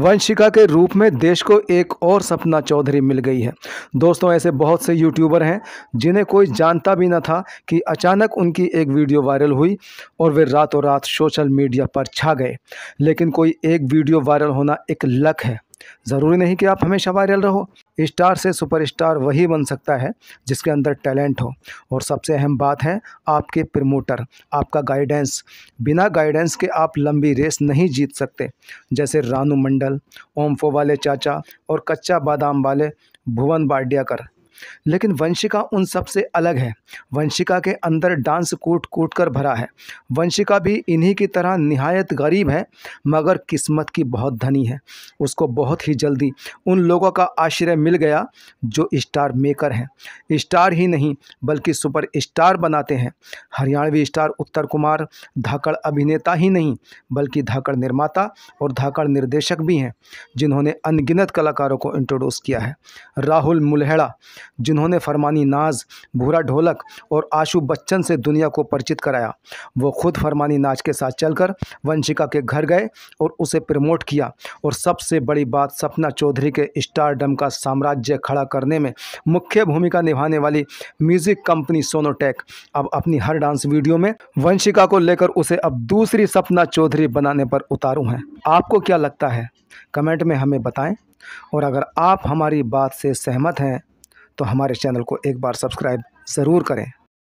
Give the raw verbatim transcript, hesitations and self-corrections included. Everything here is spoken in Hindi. वंशिका के रूप में देश को एक और सपना चौधरी मिल गई है। दोस्तों, ऐसे बहुत से यूट्यूबर हैं जिन्हें कोई जानता भी ना था कि अचानक उनकी एक वीडियो वायरल हुई और वे रातों रात सोशल मीडिया पर छा गए। लेकिन कोई एक वीडियो वायरल होना एक लक है, ज़रूरी नहीं कि आप हमेशा वायरल रहो। स्टार से सुपरस्टार वही बन सकता है जिसके अंदर टैलेंट हो। और सबसे अहम बात है आपके प्रमोटर, आपका गाइडेंस। बिना गाइडेंस के आप लंबी रेस नहीं जीत सकते, जैसे रानू मंडल, ओम्फो वाले चाचा और कच्चा बादाम वाले भुवन बाड़ियाकर। लेकिन वंशिका उन सब से अलग है। वंशिका के अंदर डांस कूट कूट कर भरा है। वंशिका भी इन्हीं की तरह निहायत गरीब है, मगर किस्मत की बहुत धनी है। उसको बहुत ही जल्दी उन लोगों का आश्रय मिल गया जो स्टार मेकर हैं। स्टार ही नहीं बल्कि सुपर स्टार बनाते हैं। हरियाणवी स्टार उत्तर कुमार धाकड़ अभिनेता ही नहीं बल्कि धाकड़ निर्माता और धाकड़ निर्देशक भी हैं, जिन्होंने अनगिनत कलाकारों को इंट्रोड्यूस किया है। राहुल मुल्हड़ा, जिन्होंने फरमानी नाज, भूरा ढोलक और आशु बच्चन से दुनिया को परिचित कराया। वो खुद फरमानी नाज के साथ चलकर वंशिका के घर गए और उसे प्रमोट किया। और सबसे बड़ी बात, सपना चौधरी के स्टारडम का साम्राज्य खड़ा करने में मुख्य भूमिका निभाने वाली म्यूज़िक कंपनी सोनोटेक अब अपनी हर डांस वीडियो में वंशिका को लेकर उसे अब दूसरी सपना चौधरी बनाने पर उतारू हैं। आपको क्या लगता है, कमेंट में हमें बताएँ। और अगर आप हमारी बात से सहमत हैं तो हमारे चैनल को एक बार सब्सक्राइब ज़रूर करें।